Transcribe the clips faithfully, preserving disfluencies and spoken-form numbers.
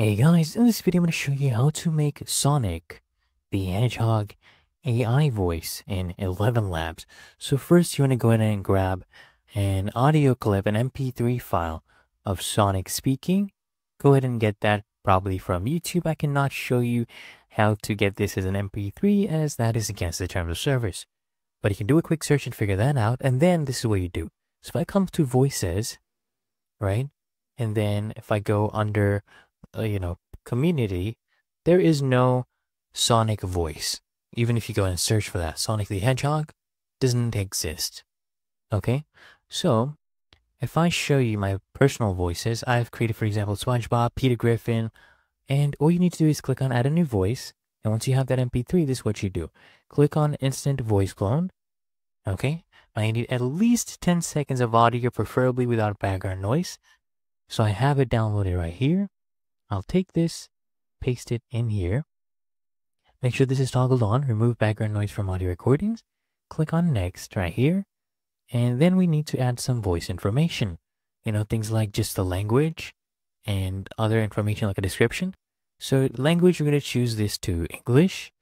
Hey guys, in this video I'm going to show you how to make Sonic the Hedgehog A I voice in Eleven Labs. So first you want to go ahead and grab an audio clip, an M P three file of Sonic speaking. Go ahead and get that probably from YouTube. I cannot show you how to get this as an M P three as that is against the terms of service. But you can do a quick search and figure that out, and then this is what you do. So if I come to voices, right, and then if I go under Uh, you know, community, there is no Sonic voice. Even if you go and search for that, Sonic the Hedgehog doesn't exist. Okay, so if I show you my personal voices, I've created, for example, Spongebob, Peter Griffin, and all you need to do is click on add a new voice, and once you have that M P three, this is what you do. Click on instant voice clone. Okay, I need at least ten seconds of audio, preferably without background noise. So I have it downloaded right here. I'll take this, paste it in here, make sure this is toggled on, remove background noise from audio recordings, click on next right here, and then we need to add some voice information, you know, things like just the language and other information like a description. So language, we're going to choose this to English,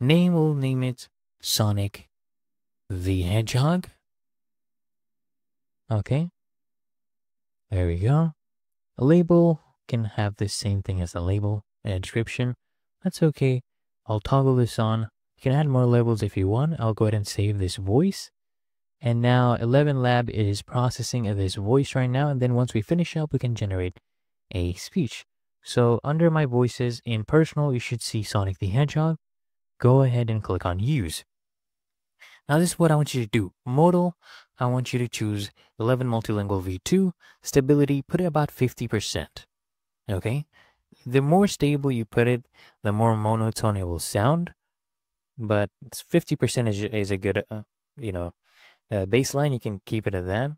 name, we'll name it Sonic the Hedgehog. Okay, there we go. A label can have the same thing as the label and a description. That's okay. I'll toggle this on. You can add more labels if you want. I'll go ahead and save this voice. And now Eleven Lab is processing this voice right now. And then once we finish up, we can generate a speech. So under my voices in personal, you should see Sonic the Hedgehog. Go ahead and click on use. Now this is what I want you to do. Modal, I want you to choose Eleven Multilingual V two. Stability, put it about fifty percent. Okay, the more stable you put it, the more monotone it will sound, but fifty percent is, is a good, uh, you know, uh, baseline. You can keep it at that.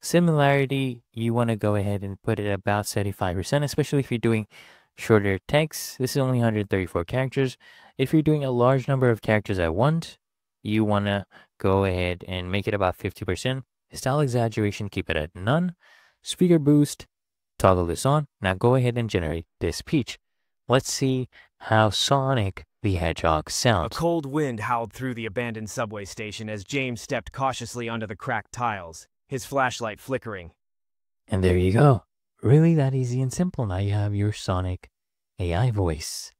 Similarity, you want to go ahead and put it about seventy-five percent, especially if you're doing shorter texts. This is only one hundred thirty-four characters. If you're doing a large number of characters at once, you want to go ahead and make it about fifty percent. Style exaggeration, keep it at none. Speaker boost, toggle this on. Now go ahead and generate this speech. Let's see how Sonic the Hedgehog sounds. A cold wind howled through the abandoned subway station as James stepped cautiously onto the cracked tiles, his flashlight flickering. And there you go. Really that easy and simple. Now you have your Sonic A I voice.